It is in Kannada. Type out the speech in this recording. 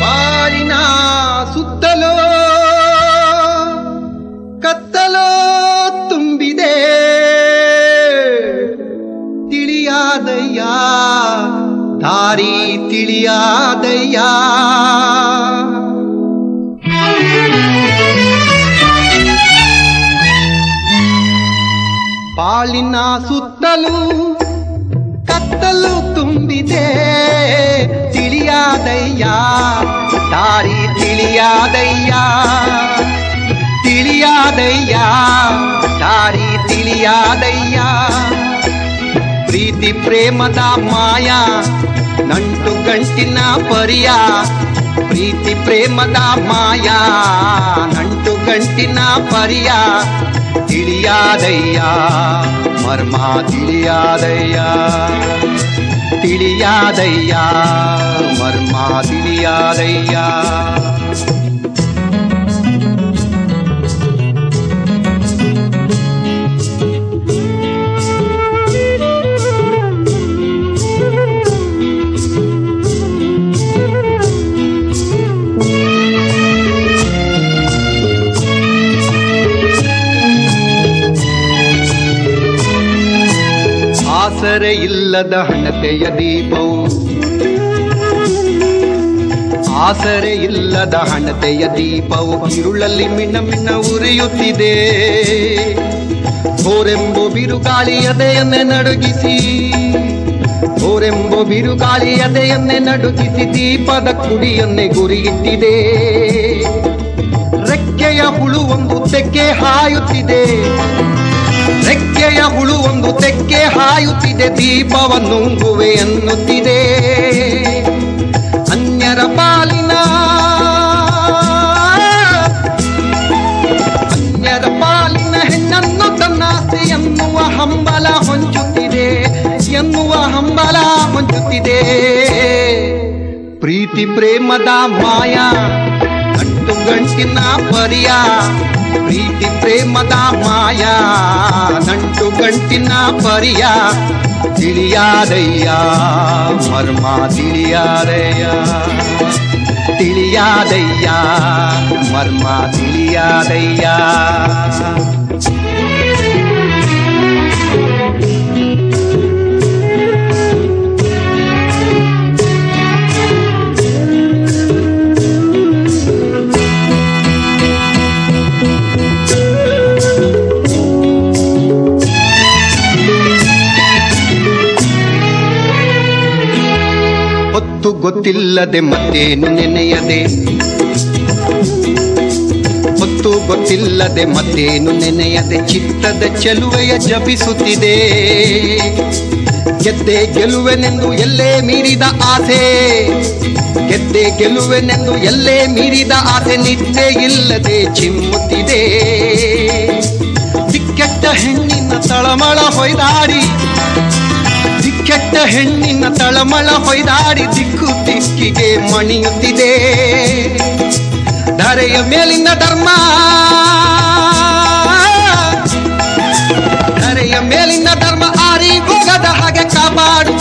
ಬಾಲಿನಾ ಸುತ್ತಲೋ ಕತ್ತಲೋ ತುಂಬಿದೆ ತಿಳಿಯಾದಯ್ಯ ದಾರಿ ತಿಳಿಯಾದಯ್ಯ ಬಾಲಿನ ಸುತ್ತಲೂ ಕತ್ತಲು ತುಂಬಿದೆ ತಿಳಿಯಾದಯ್ಯ ದಾರಿ ತಿಳಿಯಾದಯ್ಯ ತಿಳಿಯಾದಯ್ಯ ದಾರಿ ತಿಳಿಯಾದಯ್ಯ ಪ್ರೀತಿ ಪ್ರೇಮದ ಮಾಯ ನಂಟು ಗಂಟಿನ ಪರಿಯ ಪ್ರೀತಿ ಪ್ರೇಮದ ಮಾಯ ನಂಟು ಗಂಟಿನ ಪರಿಯ ತಿಳಿಯಾದಯ್ಯ ಮರ್ಮ ತಿಳಿಯಾದಯ್ಯ ತಿಳಿಯಾದಯ್ಯ ಮರ್ಮ ತಿಳಿಯಾದಯ್ಯ ಆಸರೆ ಇಲ್ಲದ ಹಣತೆಯ ದೀಪವು ಆಸರೆ ಇಲ್ಲದ ಹಣತೆಯ ದೀಪವು ಇರುಳಲ್ಲಿ ಮಿಣ್ಣ ಮಿಣ್ಣ ಉರಿಯುತ್ತಿದೆ ಹೋರೆಂಬೋ ಬಿರುಗಾಳಿಯದೆಯನ್ನೇ ನಡುಗಿಸಿ ಹೋರೆಂಬೋ ಬಿರುಗಾಳಿಯದೆಯನ್ನೇ ನಡುಗಿಸಿ ದೀಪದ ಕುಡಿಯನ್ನೇ ಗುರಿಯಿಟ್ಟಿದೆ ರೆಕ್ಕೆಯ ಹುಳು ಒಂದು ತೆಕ್ಕೆ ಹಾಯುತ್ತಿದೆ ರೆಕ್ಕೆಯ ಹುಳು ಒಂದು ತೆಕ್ಕೆ ಹಾಯುತ್ತಿದೆ ದೀಪವನ್ನುಂಗುವೆ ಅನ್ನುತ್ತಿದೆ ಅನ್ಯರ ಪಾಲಿನ ಹೆಣ್ಣನ್ನು ತನ್ನಾಸೆ ಎನ್ನುವ ಹಂಬಲ ಹೊಂಚುತ್ತಿದೆ ಎನ್ನುವ ಹಂಬಲ ಹೊಂಚುತ್ತಿದೆ ಪ್ರೀತಿ ಪ್ರೇಮದ ಮಾಯ ಅಂಟು ಗಂಟಿನ ಪರಿಯ ಪ್ರೀತಿ ಪ್ರೇಮದ ಮಾಯ ನಂಟು ಗಂಟಿನ ಪರಿಯ ತಿಳಿಯಾದಯ್ಯ ಮರ್ಮ ತಿಳಿಯಾದಯ್ಯ ತಿಳಿಯಾದಯ್ಯ ಮರ್ಮ ತಿಳಿಯಾದಯ್ಯ ಗೊತ್ತಿಲ್ಲದೆ ಮತ್ತೇನು ನೆನೆಯದೆ ಹೊತ್ತು ಗೊತ್ತಿಲ್ಲದೆ ಮತ್ತೇನು ನೆನೆಯದೆ ಚಿತ್ತದ ಚೆಲುವೆಯ ಜಪಿಸುತ್ತಿದೆ ಗೆದ್ದೆ ಗೆಲುವೆನೆಂದು ಎಲ್ಲೇ ಮೀರಿದ ಆಸೆ ಗೆದ್ದೆ ಗೆಲುವೆನೆಂದು ಎಲ್ಲೇ ಮೀರಿದ ಆಸೆ ನಿದ್ದೆ ಇಲ್ಲದೆ ಚಿಮ್ಮುತ್ತಿದೆ ದಿಕ್ಕೆಟ್ಟ ಹೆಣ್ಣಿನ ತಳಮಳ ಹೊಯ್ದಾಡಿ ಕೆಟ್ಟ ಹೆಣ್ಣಿನ ತಳಮಳ ಹೊಯ್ದಾಡಿ ದಿಕ್ಕು ದಿಕ್ಕಿಗೆ ಮಣಿಯುತ್ತಿದೆ ಧರೆಯ ಮೇಲಿನ ಧರ್ಮ ಧರೆಯ ಮೇಲಿನ ಧರ್ಮ ಆರಿ ಹೋಗದ ಹಾಗೆ ಕಾಪಾಡು